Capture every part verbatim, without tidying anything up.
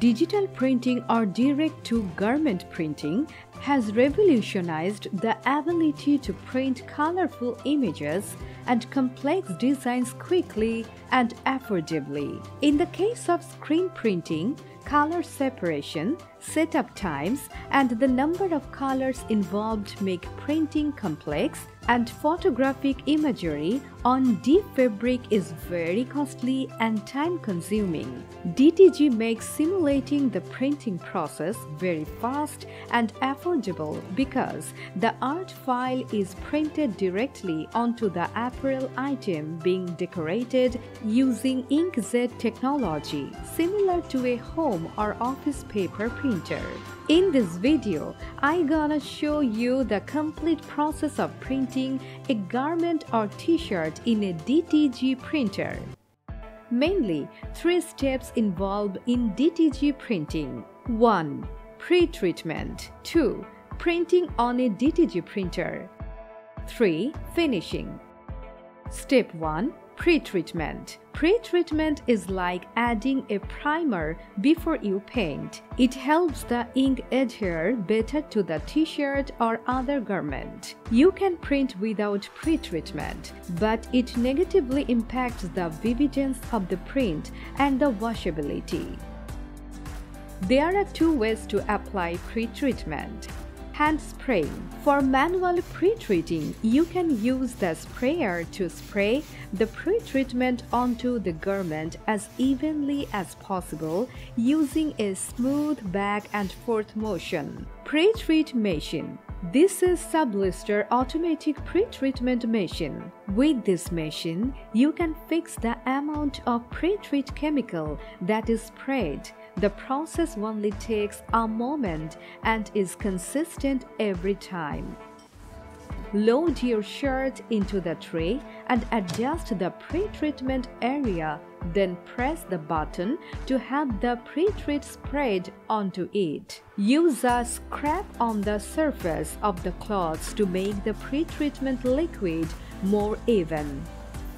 Digital printing or direct-to-garment printing has revolutionized the ability to print colorful images and complex designs quickly and affordably. In the case of screen printing, color separation, setup times, and the number of colors involved make printing complex, and photographic imagery on deep fabric is very costly and time-consuming. D T G makes simulating the printing process very fast and affordable because the art file is printed directly onto the apparel item being decorated using inkjet technology, similar to a home or office paper printer. In this video, I'm gonna show you the complete process of printing a garment or t-shirt in a D T G printer. Mainly, three steps involved in D T G printing. one. Pre-treatment. two. Printing on a D T G printer. three. Finishing. Step one. Pre-treatment. Pre-treatment is like adding a primer before you paint. It helps the ink adhere better to the t-shirt or other garment. You can print without pre-treatment, but it negatively impacts the vividness of the print and the washability. There are two ways to apply pre-treatment. Hand spraying. For manual pre-treating, you can use the sprayer to spray the pre-treatment onto the garment as evenly as possible using a smooth back and forth motion. Pre-treat machine. This is Sublistar automatic pre-treatment machine. With this machine, you can fix the amount of pre-treat chemical that is sprayed. The process only takes a moment and is consistent every time. Load your shirt into the tray and adjust the pre-treatment area, then press the button to have the pre-treat sprayed onto it. Use a scrap on the surface of the cloths to make the pre-treatment liquid more even.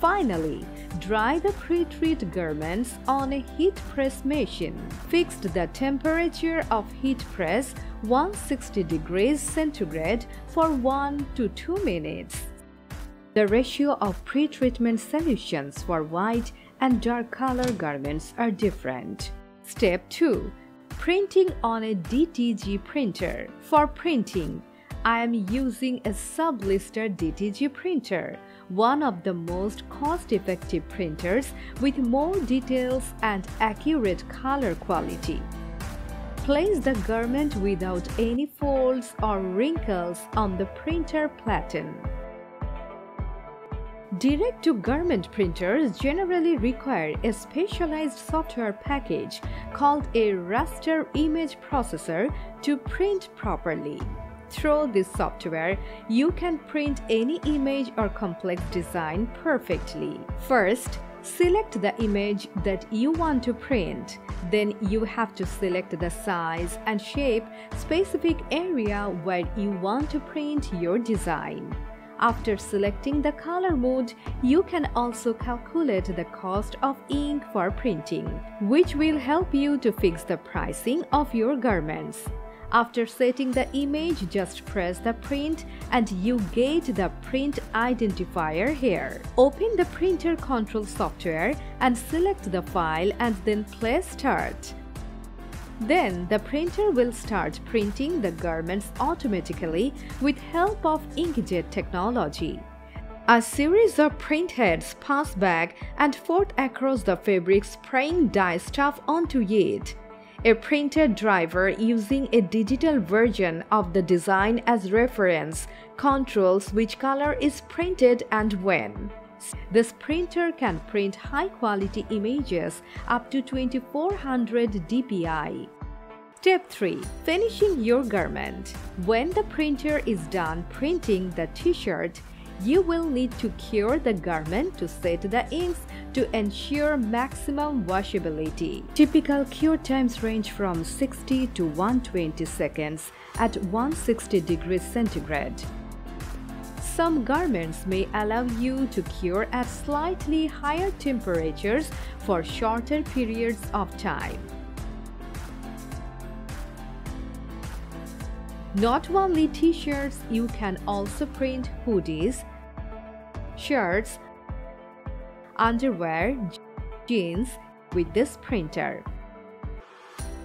Finally, dry the pre-treat garments on a heat press machine. Fix the temperature of heat press one hundred sixty degrees centigrade for one to two minutes. The ratio of pre-treatment solutions for white and dark color garments are different. Step two. Printing on a D T G printer. For printing, I am using a Sublistar D T G printer, one of the most cost-effective printers with more details and accurate color quality. Place the garment without any folds or wrinkles on the printer platen. Direct-to-garment printers generally require a specialized software package called a raster image processor to print properly. Through this software, you can print any image or complex design perfectly. First, select the image that you want to print. Then you have to select the size and shape specific area where you want to print your design. After selecting the color mode, you can also calculate the cost of ink for printing, which will help you to fix the pricing of your garments. After setting the image, just press the print and you get the print identifier here. Open the printer control software and select the file and then press start. Then the printer will start printing the garments automatically with help of inkjet technology. A series of printheads pass back and forth across the fabric, spraying dye stuff onto it. A printer driver using a digital version of the design as reference controls which color is printed and when. This printer can print high-quality images up to twenty-four hundred D P I. Step three. Finishing your garment. When the printer is done printing the t-shirt, you will need to cure the garment to set the inks to ensure maximum washability. Typical cure times range from sixty to one hundred twenty seconds at one hundred sixty degrees centigrade. Some garments may allow you to cure at slightly higher temperatures for shorter periods of time. Not only t-shirts, you can also print hoodies, shirts, underwear, jeans with this printer.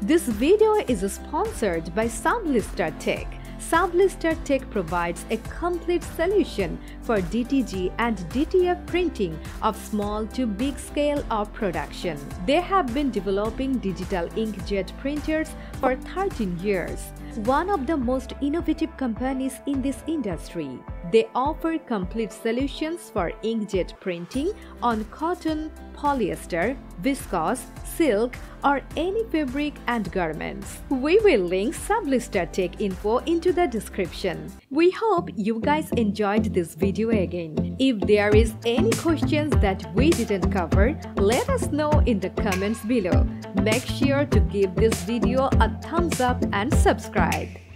This video is sponsored by Sublistar Tech. Sublistar Tech provides a complete solution for D T G and D T F printing of small to big scale of production. They have been developing digital inkjet printers for thirteen years. One of the most innovative companies in this industry. They offer complete solutions for inkjet printing on cotton, polyester, viscose, silk, or any fabric and garments. We will link Sublistar Tech info into the description. We hope you guys enjoyed this video again. If there is any questions that we didn't cover, let us know in the comments below. Make sure to give this video a thumbs up and subscribe.